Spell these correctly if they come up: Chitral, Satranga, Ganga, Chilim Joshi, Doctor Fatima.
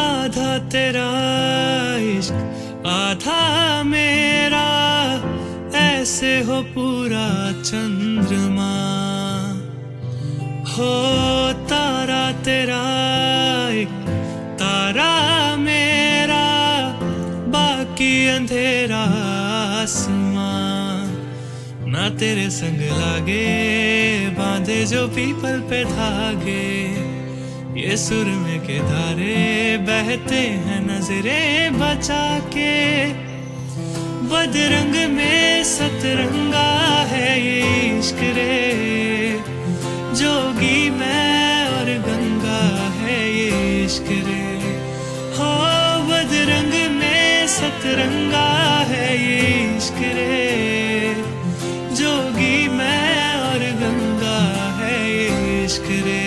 आधा तेरा इश्क आधा मेरा, ऐसे हो पूरा चंद्रमा। हो तारा तेरा एक तारा मेरा, बाकी अंधेरा आसमां। ना तेरे संग लागे बांधे जो पीपल पे धागे, ये सुर में के धारे बहते हैं नजरे बचा के। बदरंग में सतरंगा है ये इश्क रे, जोगी मैं और गंगा है ये इश्क रे। हो बदरंग में सतरंगा है ये इश्क रे, जोगी मैं और गंगा है ये इश्क रे।